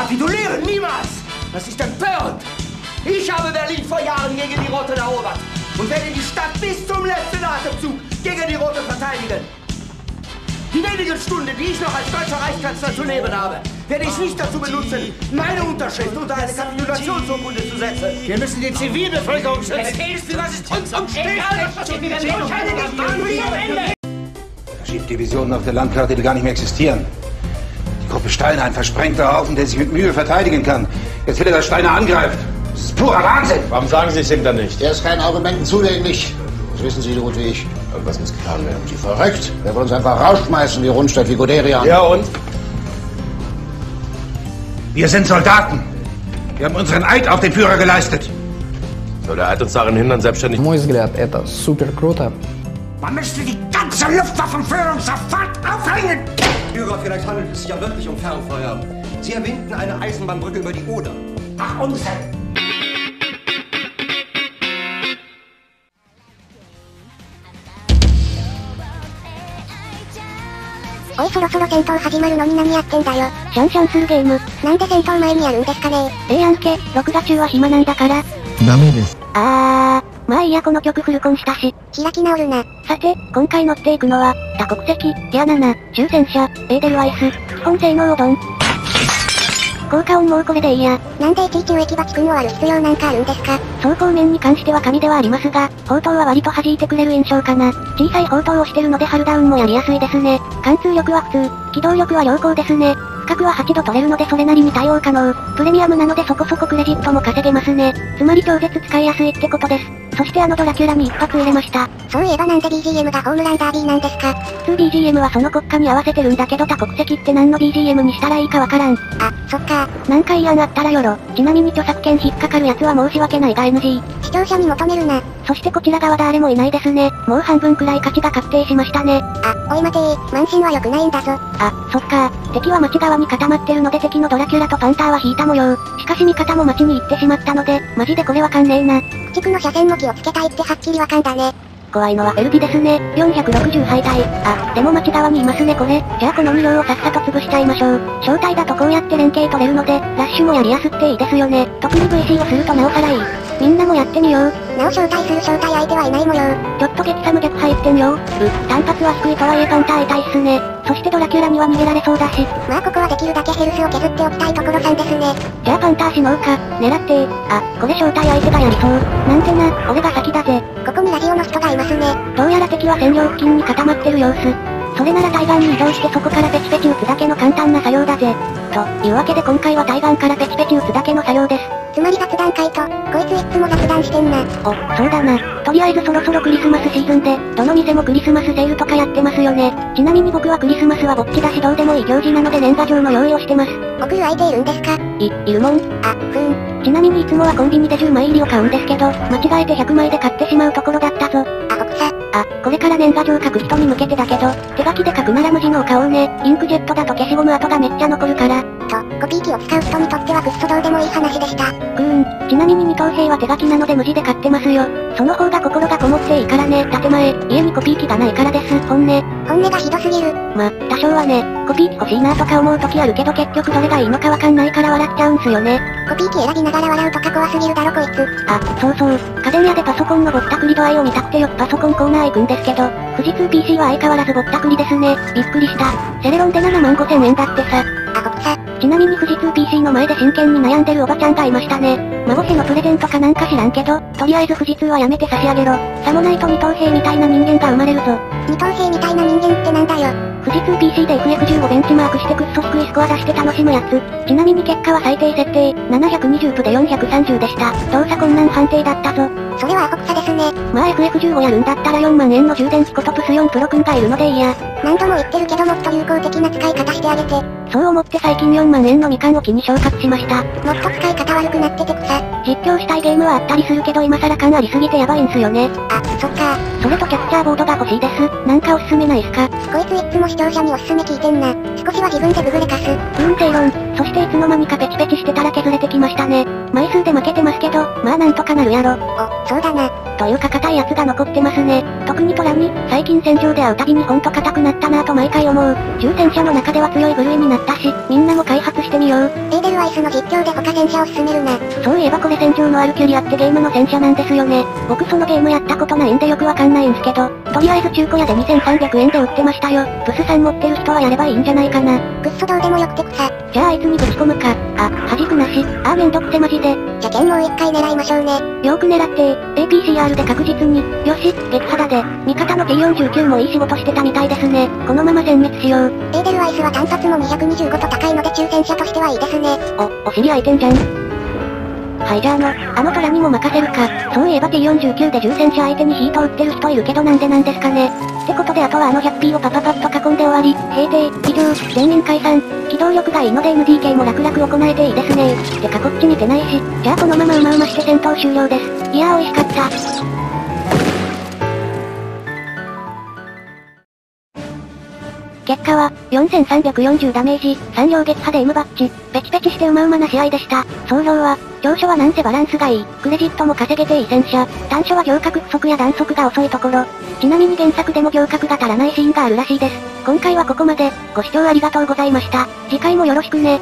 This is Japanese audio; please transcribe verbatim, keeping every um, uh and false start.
Kapitulieren, niemals! Das ist empörend! Ich habe Berlin vor Jahren gegen die Roten erobert und werde die Stadt bis zum letzten Atemzug gegen die Roten verteidigen. Die wenigen Stunden, die ich noch als deutscher Reichskanzler zu leben habe, werde ich nicht dazu benutzen, meine Unterschrift unter eine Kapitulationsurkunde zu setzen. Wir müssen die Zivilbevölkerung schützen. Verstehst du, was es uns umsteht? Es gibt Divisionen auf der Landkarte, die gar nicht mehr existieren. Die Gruppe Steine, ein versprengter Haufen, der sich mit Mühe verteidigen kann. Jetzt will er, dass Steine angreift. Das ist purer Wahnsinn. Warum sagen Sie es ihm dann nicht? Er ist keinen Argumenten zugänglich. Das wissen Sie so gut wie ich. Irgendwas muss getan werden. Sie verrückt. Der will uns einfach rausschmeißen, wie Rundstedt, wie Guderian. Ja und? Wir sind Soldaten. Wir haben unseren Eid auf den Führer geleistet. Soll der Eid uns daran hindern, selbstständig... Auf meinen Blick, das ist super kruta. Man müsste die ganze Luftwaffenführung sofort aufhängen! Führer, vielleicht handelt es sich ja wirklich um Fernfeuer. Sie erwähnten eine Eisenbahnbrücke über die Oder. Ach, Unsinn!おい、そろそろ戦闘始まるのに何やってんだよ。シャンシャンするゲーム。なんで戦闘前にやるんですかねえ。ええやんけ、録画中は暇なんだから。ダメです。あー、まあいいや、この曲フルコンしたし。開き直るな。さて、今回乗っていくのは、多国籍、ギャナナ、抽選車、エーデルワイス、基本性能をドン。効果音もうこれでいいや。なんでいちいち植木鉢くんを割る必要なんかあるんですか。走行面に関しては神ではありますが、砲塔は割と弾いてくれる印象かな。小さい砲塔をしてるのでハルダウンもやりやすいですね。貫通力は普通、機動力は良好ですね。価格ははちど取れるのでそれなりに対応可能。プレミアムなのでそこそこクレジットも稼げますね。つまり超絶使いやすいってことです。そしてあのドラキュラに一発入れました。そういえばなんで ビージーエム がホームランダービーなんですか。普通 ビージーエム はその国家に合わせてるんだけど多国籍って何の ビージーエム にしたらいいかわからん。あ、そっか。なんかいい案あったらよろ。ちなみに著作権引っかかるやつは申し訳ないが エヌジー。視聴者に求めるな。そしてこちら側誰もいないですね。もう半分くらい勝ちが確定しましたね。あ、おい待てー。満身は良くないんだぞ。あ、そっか。敵は町側に固まってるので敵のドラキュラとパンターは引いた模様。しかし味方も町に行ってしまったので、マジでこれわかんねえな。駆逐の車線も気をつけたいってはっきりわかんだね。怖いのはフェルビですね。よんひゃくろくじゅう敗退。あ、でも町側にいますねこれ。じゃあこの無料をさっさと潰しちゃいましょう。正体だとこうやって連携取れるので、ラッシュもやりやすっていいですよね。特に ブイシー をするとなおさらいい。みんなもやってみよう。なお招待する招待相手はいない模様。ちょっと激サム逆入ってみよう。う、単発は低いとはいえパンター痛いっすね。そしてドラキュラには逃げられそうだし。まあここはできるだけヘルスを削っておきたいところさんですね。じゃあパンター死のうか。狙ってー。あ、これ招待相手がやりそう。なんてな、俺が先だぜ。ここにラジオの人がいますね。どうやら敵は占領付近に固まってる様子。それなら対岸に移動してそこからペチペチ打つだけの簡単な作業だぜ。というわけで今回は対岸からペチペチ打つだけの作業です。つまり雑談会と、こいついっつも雑談してんな。お、そうだな。とりあえずそろそろクリスマスシーズンで、どの店もクリスマスセールとかやってますよね。ちなみに僕はクリスマスはぼっちだしどうでもいい行事なので年賀状の用意をしてます。送る相手いるんですか？い、いるもん。あ、ふーん。ちなみにいつもはコンビニでじゅうまい入りを買うんですけど、間違えてひゃくまいで買ってしまうところだったぞ。あ、奥さん。あ、これから年賀状書く人に向けてだけど、手書きで書くなら無地のを買おうね。インクジェットだと消しゴム跡がめっちゃ残るから。と、コピー機を使う人にとってはくっそどうでもいい話でした。うーん、ちなみに二等兵は手書きなので無地で買ってますよ。その方が心がこもっていいからね。建前、家にコピー機がないからです。本音。本音がひどすぎる。ま、多少はね、コピー機欲しいなとか思う時あるけど結局どれがいいのかわかんないから笑っちゃうんすよね。コピー機選びながら笑うとか怖すぎるだろこいつ。あ、そうそう。家電屋でパソコンのぼったくり度合いを見たくてよくパソコンコーナー行くんですけど、富士通 ピーシー は相変わらずぼったくりですね。びっくりした。セレロンでななまんごせんえんだってさ。あ、奥さん。ちなみに富士通 ピーシー の前で真剣に悩んでるおばちゃんがいましたね。孫へのプレゼントかなんか知らんけど、とりあえず富士通はやめて差し上げろ。さもないと二等兵みたいな人間が生まれるぞ。二等兵みたいな人間ってなんだよ。富士通 ピーシー で エフエフじゅうご ベンチマークしてくっそ低いスコア出して楽しむやつ。ちなみに結果は最低設定、ななひゃくにじゅうプでよんひゃくさんじゅうでした。動作困難判定だったぞ。それはアホくさですね。まあ エフエフじゅうご やるんだったらよんまんえんの充電器ことプスよんプロくんがいるのでいいや。何度も言ってるけどもっと有効的な使い方してあげて。そう思って最近よんまんえんのみかんを機に昇格しました。もっと使い方悪くなっててくさ。実況したいゲームはあったりするけど今更感ありすぎてヤバいんすよね。あ、そっか。それとキャッチャーボードが欲しいです。なんかおすすめないすか？こいついつも視聴者におすすめ聞いてんな。少しは自分でググれかす。うん、正論。そしていつの間にかペチペチしてたら削れてきましたね。枚数で負けてますけど、まあなんとかなるやろ。お、そうだな。というか硬いやつが残ってますね。特にトラに、最近戦場で会うたびにほんと硬くなったなぁと毎回思う。抽選者の中では強い部類になったし、みんなも開発してみよう。エーデルワイスの実況で他戦車を勧めるな。そういえばこれ戦場のアルキュリアってゲームの戦車なんですよね。僕そのゲームやったことないんでよくわかんないんすけど、とりあえず中古屋でにせんさんびゃくえんで売ってましたよ。プスさん持ってる人はやればいいんじゃないかな。くっそどうでもよくてくさ。じゃああいつにぶち込むか。あ、弾くなし。あーめんどくせマジで。じゃけんもう一回狙いましょうね。よーく狙ってー。エーピーシーアール で確実に。よし、撃破だで。味方の ティーよんじゅうきゅう もいい仕事してたみたいですね。このまま全滅しよう。エーデルワイスは単発もにひゃくにじゅうごと高いので抽選者としてはいいですね。お、お尻空いてんじゃん。はいじゃあの、あのトラにも任せるか。そういえば ティーよんじゅうきゅう で重戦車相手にヒート打ってる人いるけどなんでなんですかね。ってことであとはあの ひゃくピー をパパパッと囲んで終わり、平定、移動、全員解散。機動力がいいので エムディーケー も楽々行えていいですね。てかこっち似てないし、じゃあこのままうまうまして戦闘終了です。いやー美味しかった。結果は、よんせんさんびゃくよんじゅうダメージ、さん両撃破で M バッチ、ペチペチしてうまうまな試合でした。総評は、長所はなんせバランスがいい、クレジットも稼げていい戦車、短所は行革不足や弾速が遅いところ。ちなみに原作でも行革が足らないシーンがあるらしいです。今回はここまで、ご視聴ありがとうございました。次回もよろしくね。